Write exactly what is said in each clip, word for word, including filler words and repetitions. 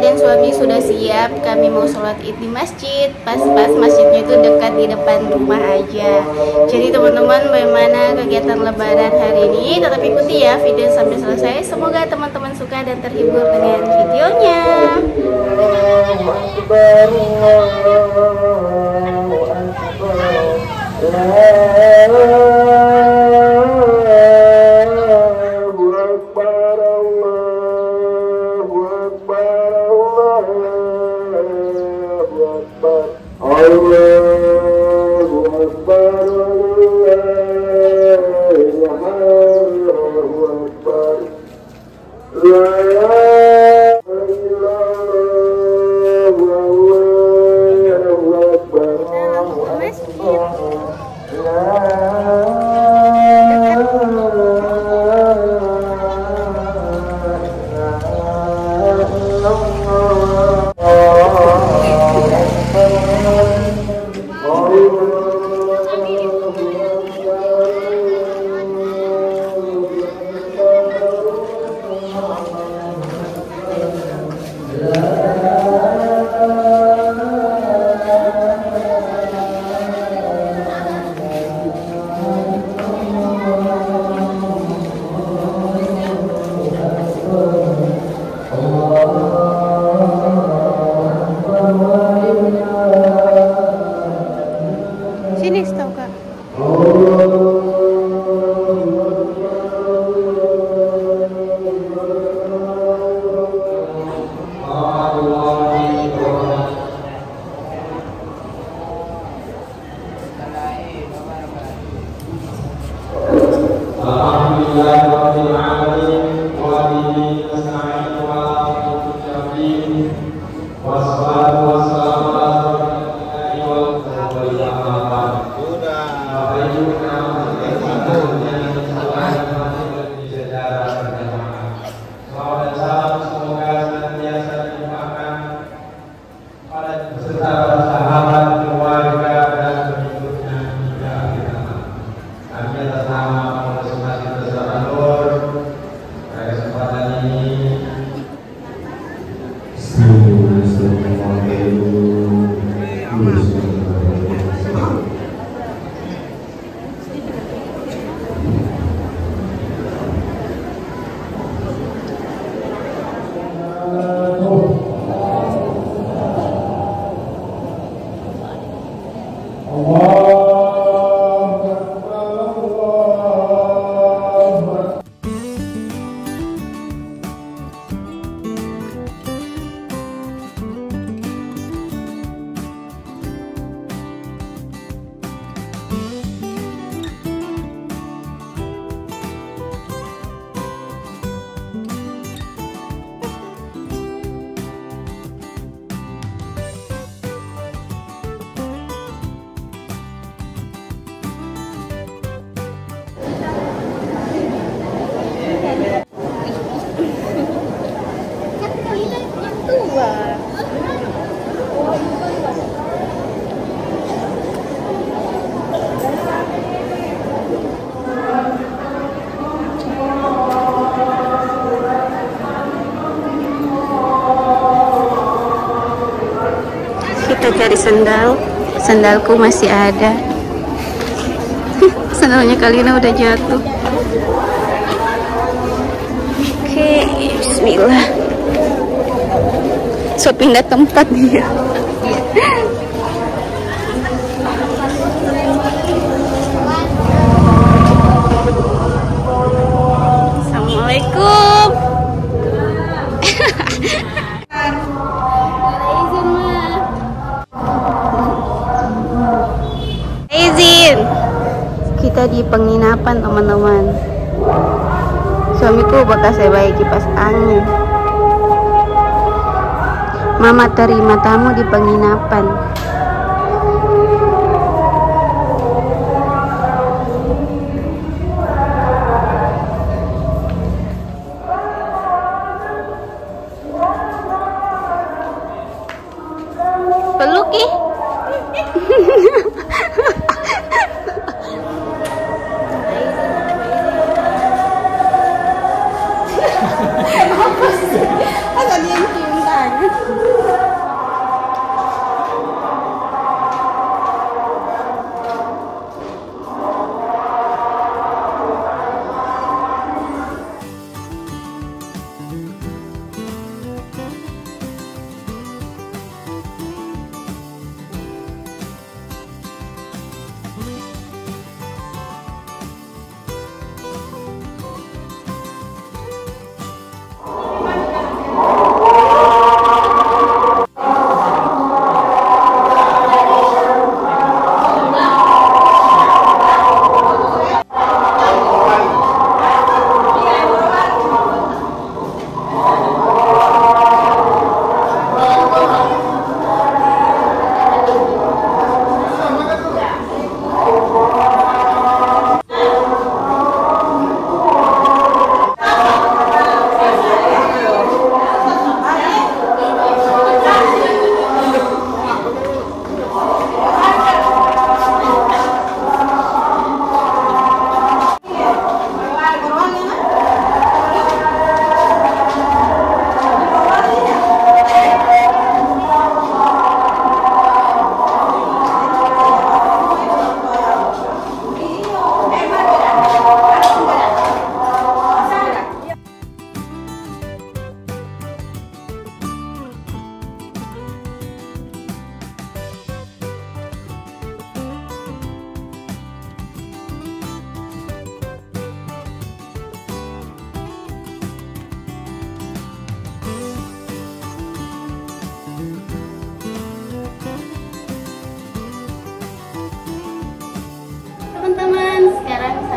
dan suami sudah siap. Kami mau sholat id di masjid. Pas-pas masjidnya itu dekat di depan rumah aja. Jadi teman-teman, bagaimana kegiatan lebaran hari ini? Tetap ikuti ya video sampai selesai. Semoga teman-teman suka dan terhibur dengan videonya. Cari sendal, sendalku masih ada. Sendalnya Kalina udah jatuh. Oke, bismillah. So pindah tempat dia. Assalamualaikum. Kita di penginapan teman-teman. Suamiku bakal saya bayi kipas angin. Mama terima tamu di penginapan. Peluki. Apa sih? Ada yang cium tangan.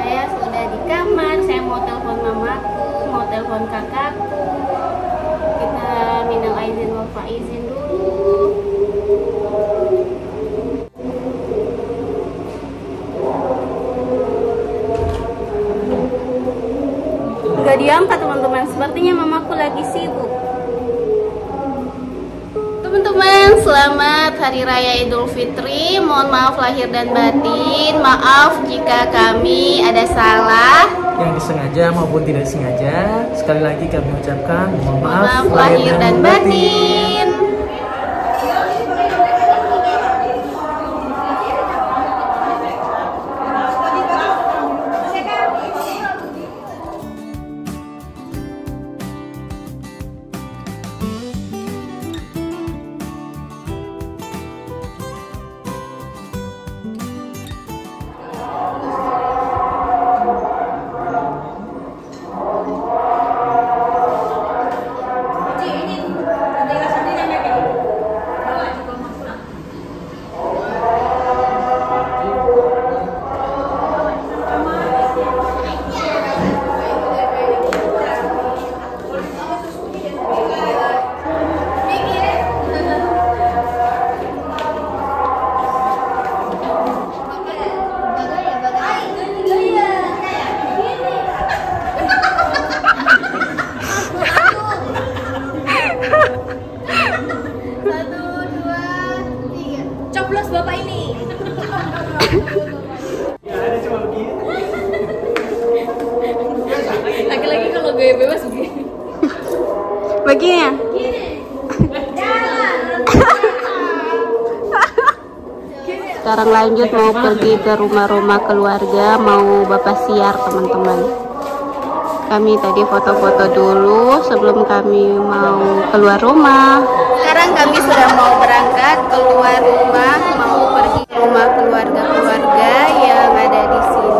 Saya sudah di kamar, saya mau telepon mamaku, mau telepon kakakku. Kita minal aizin wal faizin dulu. Gak diangkat teman-teman, sepertinya mamaku lagi sibuk. Teman-teman, selamat Hari Raya Idul Fitri. Mohon maaf lahir dan batin. Maaf jika kami ada salah, yang disengaja maupun tidak disengaja. Sekali lagi kami ucapkan mohon maaf, maaf lahir, lahir dan, dan batin, batin. Lagi-lagi kalau gue bebas begini. Baginya? Sekarang lanjut mau pergi ke rumah-rumah keluarga, mau bapak siar teman-teman. Kami tadi foto-foto dulu sebelum kami mau keluar rumah. Sekarang kami sudah mau berangkat keluar rumah, mau pergi ke rumah keluarga-keluarga yang ada di sini.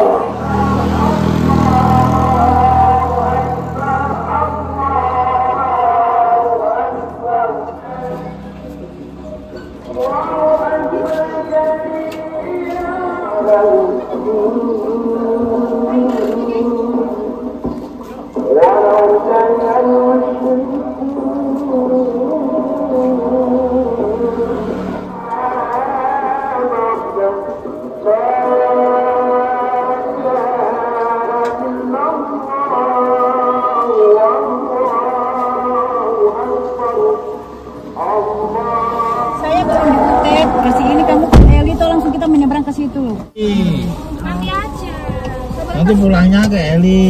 Nanti pulangnya ke Eli.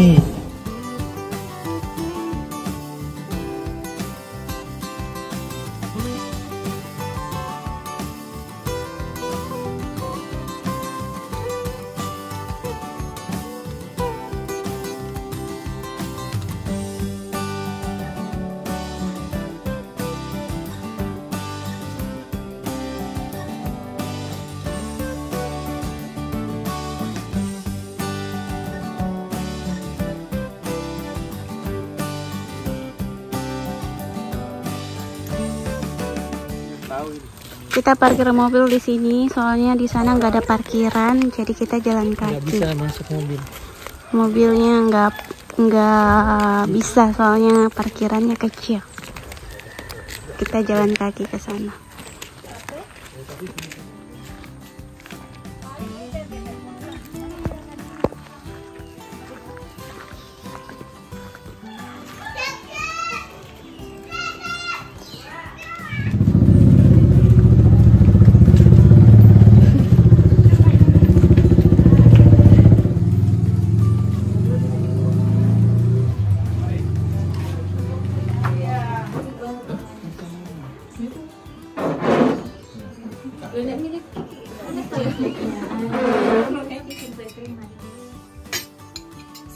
Kita parkir mobil di sini, soalnya di sana nggak ada parkiran, jadi kita jalan kaki. Nggak bisa masuk mobil. Mobilnya nggak nggak bisa, soalnya parkirannya kecil. Kita jalan kaki ke sana.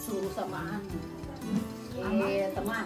Suruh sama anak. Eh, teman.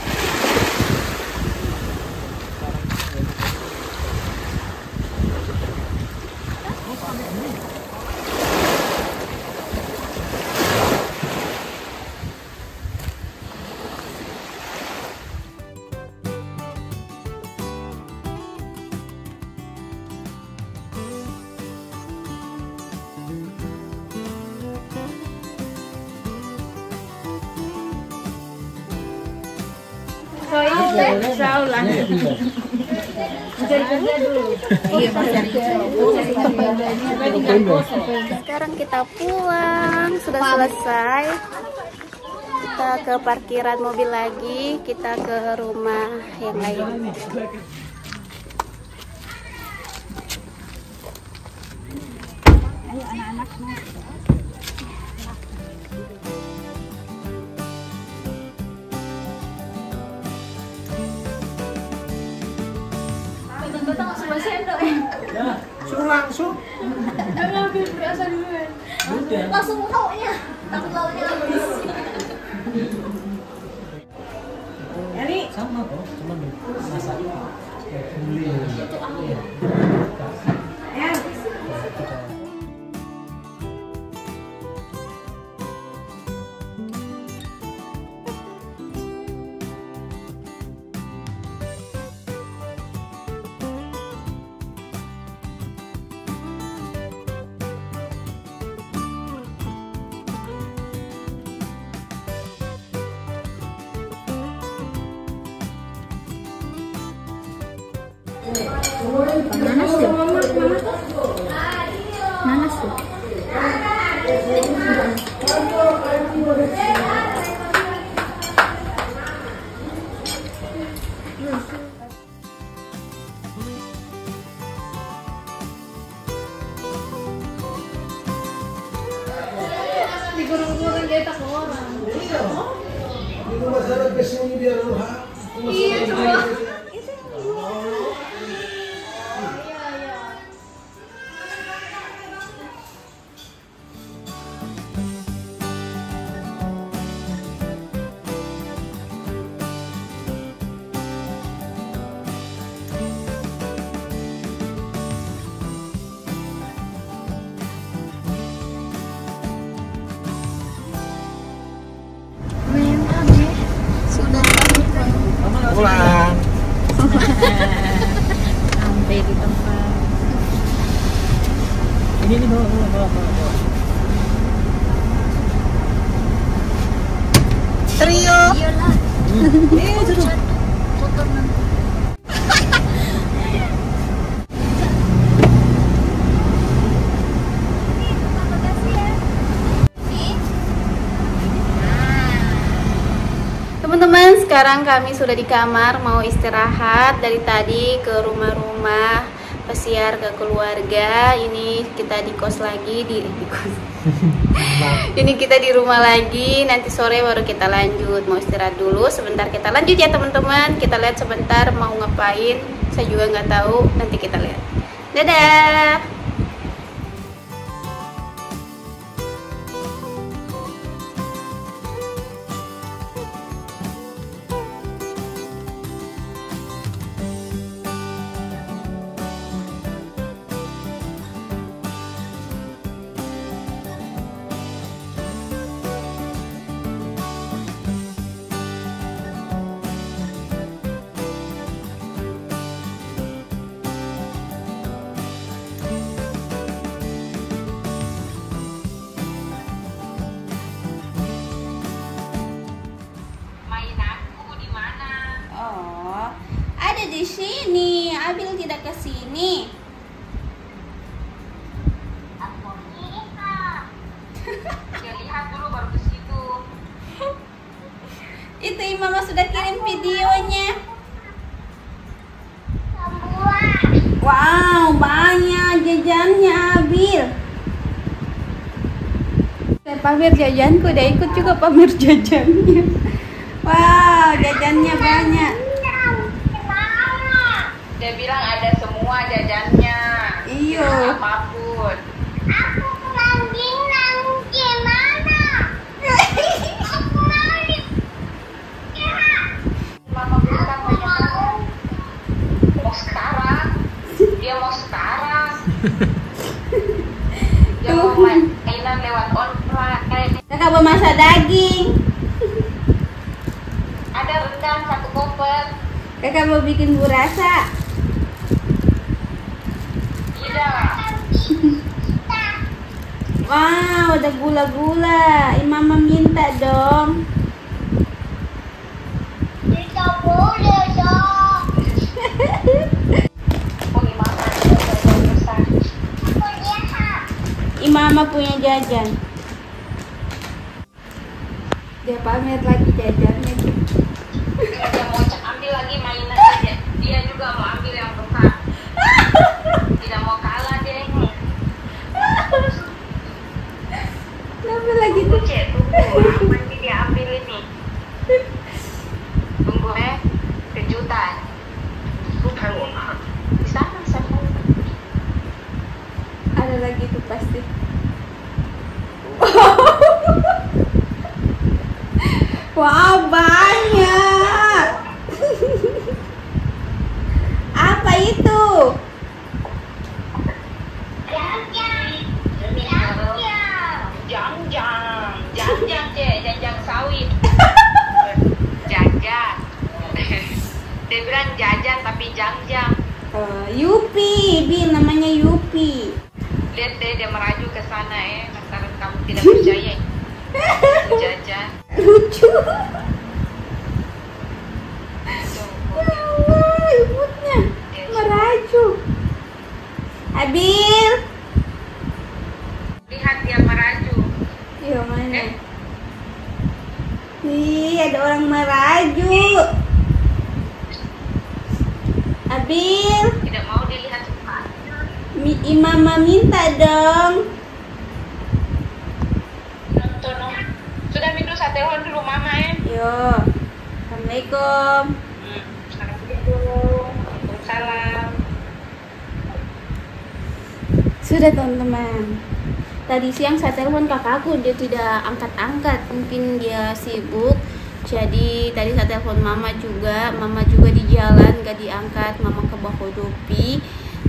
Jauh lah. Sekarang kita pulang, sudah selesai. Kita ke parkiran mobil lagi, kita ke rumah yang lain. Langsung ambil berasa duluan, langsung lauknya, takut lauknya habis. Ini sama kok, cuma masak buli. Nanas ya? Nanas ya? Digurung-gurung kita ke orang. Iya. Itu masalah kesini biar luha. Iya coba. Pulang. Sampai di tempat. Ini nih bawa bawa bawa bawa. Trio. Iyalah. Eh duduk. Kotor nanti. Teman-teman, sekarang kami sudah di kamar, mau istirahat. Dari tadi ke rumah-rumah pesiar, ke keluarga. Ini kita di kos lagi, di, di kos. Ini kita di rumah lagi. Nanti sore baru kita lanjut. Mau istirahat dulu sebentar, kita lanjut ya teman-teman. Kita lihat sebentar mau ngapain, saya juga nggak tahu, nanti kita lihat. Dadah. Di sini, Abil tidak ke sini. Aku bisa. Ya, lihat dulu baru ke situ. Itu Mama sudah kirim videonya. Semua. Wow, banyak jajannya Abil. Saya pamer jajanku, udah ikut juga pamer jajannya. Wow, jajannya banyak. Dia bilang ada semua jajannya. Iya. Apapun. Aku mau bilang gimana? Aku mau. Jawaban enak lewat konfront. Kakak memasak daging. Ada rendang satu koper. Kakak mau bikin burasa. Wow, ada gula-gula. Mama minta dong. Minta gula dong. Punya mama besar. Punya hak. Mama punya jajan. Dia pamer lagi jajannya. Dia mau ambil lagi mainan aja. Dia juga mau ambil yang besar. Tidak mau kalah deh. Ambil lagi tuh cek tunggu, nanti dia ambil ini. Tunggu eh kejutan. Bukan umat. Di sana sama. Ada lagi tuh pasti. Wow, banyak. Apa itu? Debran jajan tapi jang-jang. Uh, Yupi, Bi, namanya Yupi. Lihat deh dia meraju ke sana eh, lantaran kamu tidak percaya. Jajan. Lucu. Ya Allah, ibutnya meraju. Abil. Lihat dia meraju. Iya mana? Eh. Ih, ada orang meraju. Eh. Abil tidak mau dilihat cepat. Mama minta dong. Nonton. Sudah minum sate hon dulu mama ya. Yo. Assalamualaikum. Hmm. Waalaikumsalam. Sudah teman-teman. Tadi siang saya telepon kakakku, dia tidak angkat-angkat, mungkin dia sibuk. Jadi tadi saya telepon mama juga, mama juga di jalan gak diangkat, mama ke Bohodopi.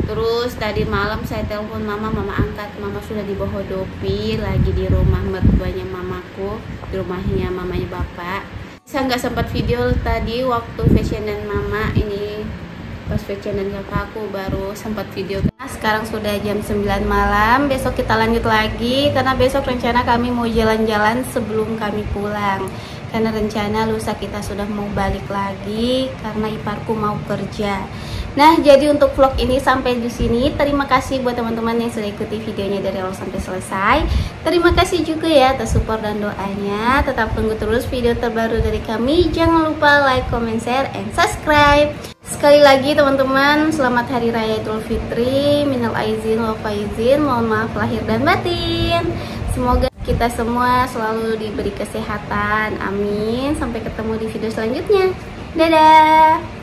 Terus tadi malam saya telepon mama, mama angkat, mama sudah di Bohodopi, lagi di rumah mertuanya mamaku, di rumahnya mamanya bapak. Saya nggak sempat video tadi waktu fashion dan mama ini, pas fashion dan kakakku baru sempat video. Nah, sekarang sudah jam sembilan malam, besok kita lanjut lagi karena besok rencana kami mau jalan-jalan sebelum kami pulang. Karena rencana lusa kita sudah mau balik lagi karena iparku mau kerja. Nah, jadi untuk vlog ini sampai di sini. Terima kasih buat teman-teman yang sudah ikuti videonya dari awal sampai selesai. Terima kasih juga ya atas support dan doanya. Tetap tunggu terus video terbaru dari kami. Jangan lupa like, comment, share, and subscribe. Sekali lagi teman-teman, selamat Hari Raya Idul Fitri. Minal aizin wal faizin. Mohon maaf lahir dan batin. Semoga kita semua selalu diberi kesehatan. Amin. Sampai ketemu di video selanjutnya. Dadah.